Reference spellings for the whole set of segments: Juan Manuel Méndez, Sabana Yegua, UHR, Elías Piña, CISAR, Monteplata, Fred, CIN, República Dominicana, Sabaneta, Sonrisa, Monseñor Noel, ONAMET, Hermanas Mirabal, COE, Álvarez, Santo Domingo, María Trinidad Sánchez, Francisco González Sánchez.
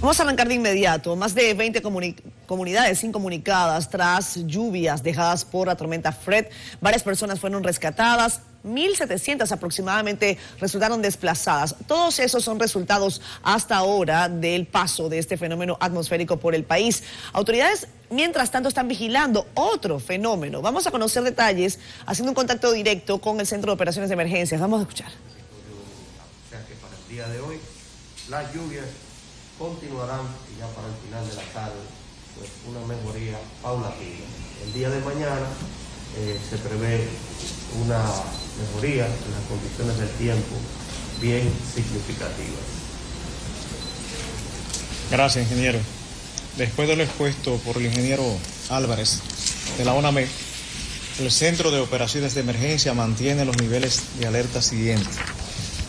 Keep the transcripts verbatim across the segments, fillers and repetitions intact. Vamos a arrancar de inmediato. Más de veinte comuni comunidades incomunicadas tras lluvias dejadas por la tormenta Fred. Varias personas fueron rescatadas. mil setecientas aproximadamente resultaron desplazadas. Todos esos son resultados hasta ahora del paso de este fenómeno atmosférico por el país. Autoridades, mientras tanto, están vigilando otro fenómeno. Vamos a conocer detalles haciendo un contacto directo con el Centro de Operaciones de Emergencias. Vamos a escuchar. O sea que para el día de hoy, las lluvias continuarán y ya para el final de la tarde, pues una mejoría paulatina. El día de mañana eh, se prevé una mejoría en las condiciones del tiempo bien significativa. Gracias, ingeniero. Después de lo expuesto por el ingeniero Álvarez de la ONAMET, el Centro de Operaciones de Emergencia mantiene los niveles de alerta siguientes.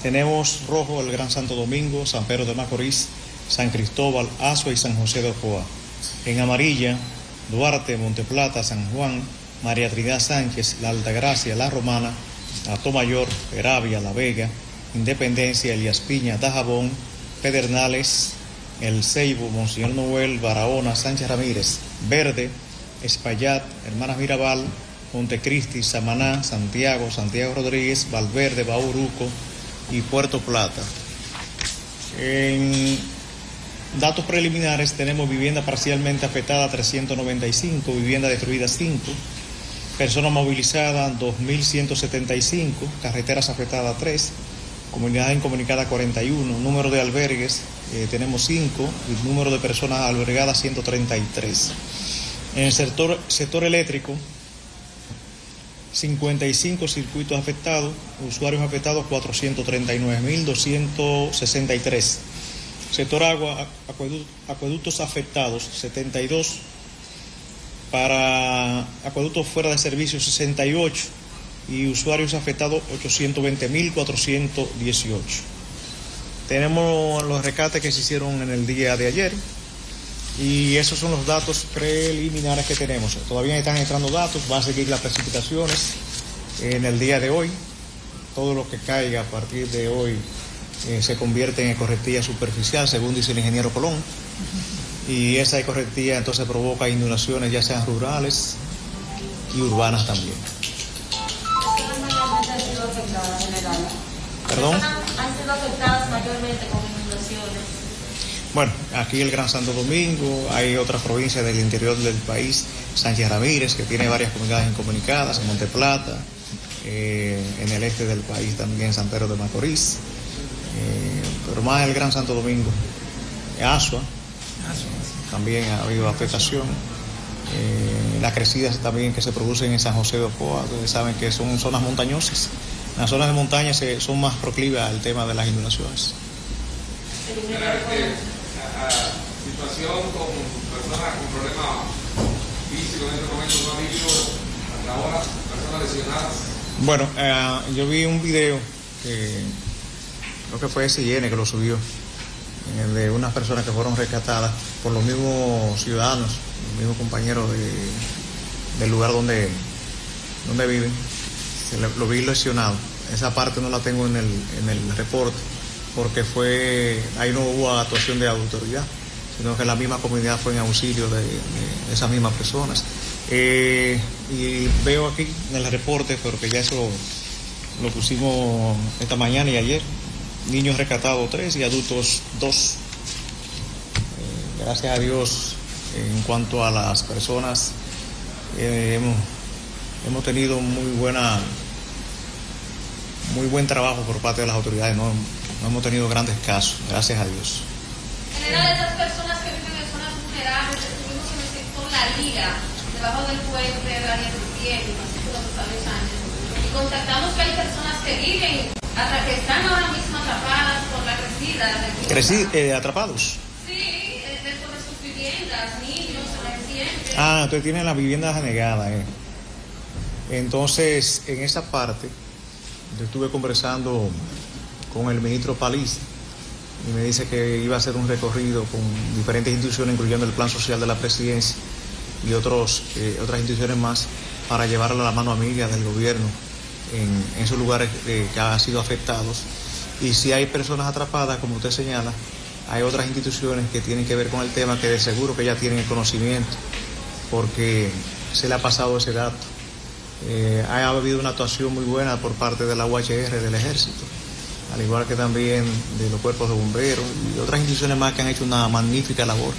Tenemos rojo el Gran Santo Domingo, San Pedro de Macorís, San Cristóbal, Azua y San José de Ocoa. En amarilla, Duarte, Monteplata, San Juan, María Trinidad Sánchez, La Altagracia, La Romana, Atomayor, Peravia, La Vega, Independencia, Elías Piña, Dajabón, Pedernales, El Ceibo, Monseñor Noel, Barahona, Sánchez Ramírez, Verde, Espaillat, Hermanas Mirabal, Montecristi, Samaná, Santiago, Santiago Rodríguez, Valverde, Bauruco y Puerto Plata. En datos preliminares, tenemos vivienda parcialmente afectada trescientas noventa y cinco, vivienda destruida cinco, personas movilizadas dos mil ciento setenta y cinco, carreteras afectadas tres, comunidades incomunicadas cuarenta y uno, número de albergues eh, tenemos cinco, y número de personas albergadas ciento treinta y tres. En el sector, sector eléctrico, cincuenta y cinco circuitos afectados, usuarios afectados cuatrocientos treinta y nueve mil doscientos sesenta y tres. Sector agua, acueductos afectados setenta y dos, para acueductos fuera de servicio sesenta y ocho y usuarios afectados ochocientos veinte mil cuatrocientos dieciocho. Tenemos los rescates que se hicieron en el día de ayer y esos son los datos preliminares que tenemos. Todavía están entrando datos, va a seguir las precipitaciones en el día de hoy. Todo lo que caiga a partir de hoy Eh, se convierte en correntía superficial, según dice el ingeniero Colón, y esa correntía entonces provoca inundaciones, ya sean rurales y urbanas también. ¿Perdón? ¿Han sido afectadas mayormente con inundaciones? Bueno, aquí el Gran Santo Domingo, hay otras provincias del interior del país, Sánchez Ramírez, que tiene varias comunidades incomunicadas, en Monteplata, eh, en el este del país también San Pedro de Macorís. Eh, pero más el Gran Santo Domingo, Azua, también ha habido afectación. Eh, las crecidas también que se producen en San José de Ocoa, ustedes saben que son zonas montañosas. Las zonas de montaña se, son más proclives al tema de las inundaciones. Situación con personas con problemas físicos en este momento, no ha habido hasta ahora personas lesionadas. Bueno, eh, yo vi un video que creo que fue C I N que lo subió, en el de unas personas que fueron rescatadas por los mismos ciudadanos, los mismos compañeros de, del lugar donde, donde viven. Se le, lo vi lesionado. Esa parte no la tengo en el, en el reporte, porque fue, ahí no hubo actuación de autoridad, sino que la misma comunidad fue en auxilio de, de esas mismas personas. Eh, y veo aquí en el reporte, porque ya eso lo pusimos esta mañana y ayer, niños rescatados tres y adultos dos. Eh, gracias a Dios, en cuanto a las personas, eh, hemos, hemos tenido muy buena, muy buen trabajo por parte de las autoridades. No, no hemos tenido grandes casos, gracias a Dios. En general, esas personas que viven en zonas vulnerables, estuvimos en el sector La Liga, debajo del puente de la Diez, Francisco González Sánchez, y contactamos que hay personas que viven, hasta que están ahora mismo atrapadas por la crecida. De eh, ¿Atrapados? Sí, dentro de sus viviendas, niños, recientes. Ah, entonces tienen las viviendas anegadas. Eh. Entonces, en esa parte, yo estuve conversando con el ministro Paliza y me dice que iba a hacer un recorrido con diferentes instituciones, incluyendo el Plan Social de la Presidencia y otros, eh, otras instituciones más, para llevarle la mano amiga del gobierno En, en esos lugares eh, que han sido afectados. Y si hay personas atrapadas, como usted señala, hay otras instituciones que tienen que ver con el tema que de seguro que ya tienen el conocimiento, porque se le ha pasado ese dato. Eh, ha habido una actuación muy buena por parte de la U H R, del Ejército, al igual que también de los cuerpos de bomberos y otras instituciones más que han hecho una magnífica labor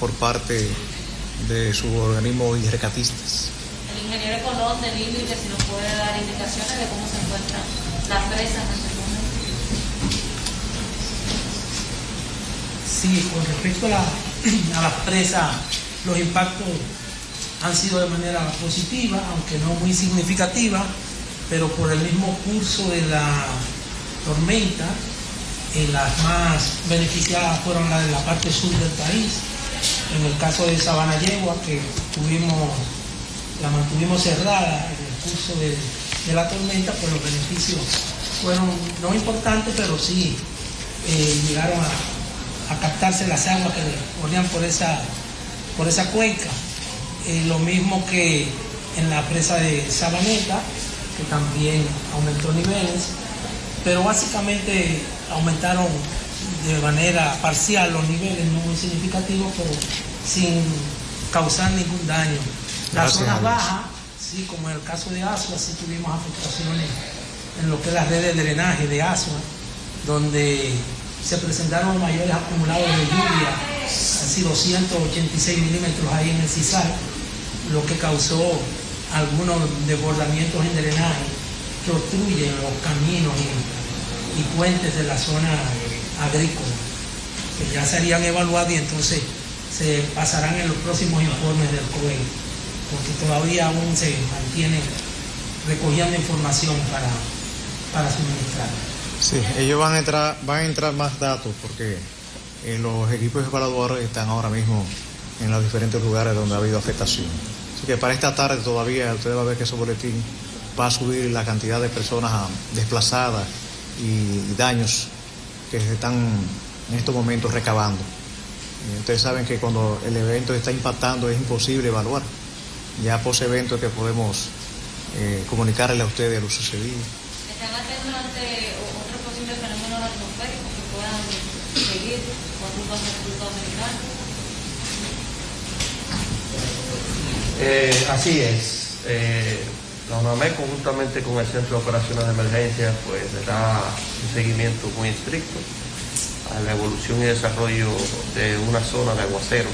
por parte de sus organismos y rescatistas. El ingeniero Colón del Límite, si nos puede dar indicaciones de cómo se encuentran las presas en este momento. Sí, con respecto a, la, a las presas, los impactos han sido de manera positiva, aunque no muy significativa, pero por el mismo curso de la tormenta, eh, las más beneficiadas fueron las de la parte sur del país. En el caso de Sabana Yegua, que tuvimos, la mantuvimos cerrada en el curso de, de la tormenta, pues los beneficios fueron no importantes, pero sí eh, llegaron a, a captarse las aguas que corrían por esa, por esa cuenca. Eh, lo mismo que en la presa de Sabaneta, que también aumentó niveles, pero básicamente aumentaron de manera parcial los niveles, no muy significativos, pero sin causar ningún daño. Las zonas bajas, sí, como en el caso de Asua, sí tuvimos afectaciones en lo que es la red de drenaje de Asua, donde se presentaron mayores acumulados de lluvia, casi doscientos ochenta y seis milímetros ahí en el CISAR, lo que causó algunos desbordamientos en drenaje que obstruyen los caminos y, y puentes de la zona agrícola, que ya serían evaluados y entonces se pasarán en los próximos informes del C O E, porque todavía aún se mantienen recogiendo información para, para suministrar. Sí, ellos van a entrar, van a entrar más datos, porque eh, los equipos evaluadores están ahora mismo en los diferentes lugares donde ha habido afectación. Así que para esta tarde todavía usted va a ver que ese boletín va a subir la cantidad de personas desplazadas y daños que se están en estos momentos recabando. Ustedes saben que cuando el evento está impactando es imposible evaluar. Ya post evento que podemos eh, comunicarle a ustedes lo sucedido. ¿Están haciendo ante otro posible fenómeno atmosférico que puedan seguir con rumbo a la República Dominicana? Eh, así es. Eh... La ONAMET, conjuntamente con el Centro de Operaciones de Emergencia, pues le da un seguimiento muy estricto a la evolución y desarrollo de una zona de aguaceros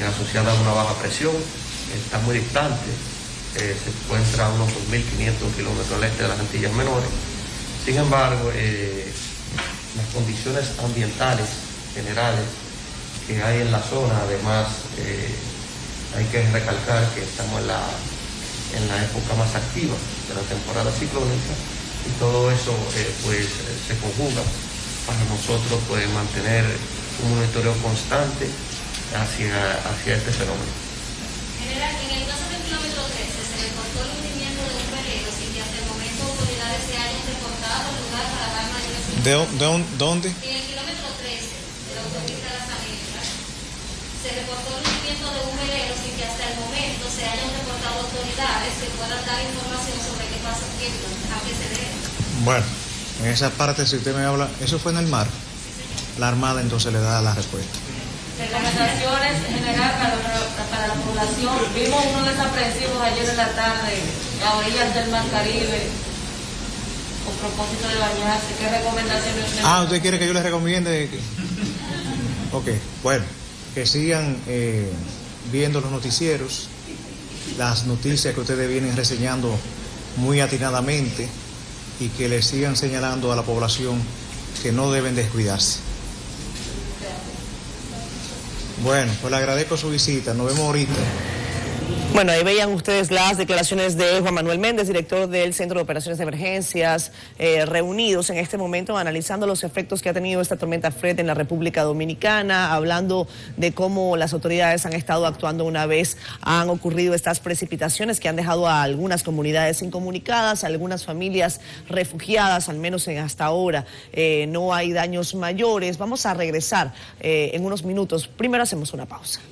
eh, asociada a una baja presión. Está muy distante, eh, se encuentra a unos dos mil quinientos kilómetros al este de las Antillas Menores. Sin embargo, eh, las condiciones ambientales generales que hay en la zona, además eh, hay que recalcar que estamos en la en la época más activa de la temporada ciclónica, y todo eso eh, pues se conjuga para nosotros poder mantener un monitoreo constante hacia, hacia este fenómeno. General, en el caso del kilómetro trece se reportó el hundimiento de un velero sin que hasta el momento autoridades se hayan reportado al lugar para dar mayores informaciones. ¿De dónde? En el kilómetro trece de la autopista de la Sabaneta se reportó el hundimiento de un velero sin que hasta el momento se hayan reportado autoridades que puedan dar información sobre qué pasa, qué, a qué se debe. Bueno, en esa parte, si usted me habla, eso fue en el mar. Sí, la Armada entonces le da la respuesta. Recomendaciones generales para, para la población. Vimos unos desaprensivos ayer en la tarde a orillas del Mar Caribe con propósito de bañarse. ¿Qué recomendaciones usted? Ah, ¿usted quiere que yo les recomiende? Ok, bueno, que sigan eh, viendo los noticieros, las noticias que ustedes vienen reseñando muy atinadamente, y que les sigan señalando a la población que no deben descuidarse. Bueno, pues le agradezco su visita, nos vemos ahorita. Bueno, ahí veían ustedes las declaraciones de Juan Manuel Méndez, director del Centro de Operaciones de Emergencias, eh, reunidos en este momento analizando los efectos que ha tenido esta tormenta Fred en la República Dominicana, hablando de cómo las autoridades han estado actuando una vez han ocurrido estas precipitaciones que han dejado a algunas comunidades incomunicadas, a algunas familias refugiadas, al menos en hasta ahora. Eh, no hay daños mayores. Vamos a regresar eh, en unos minutos. Primero hacemos una pausa.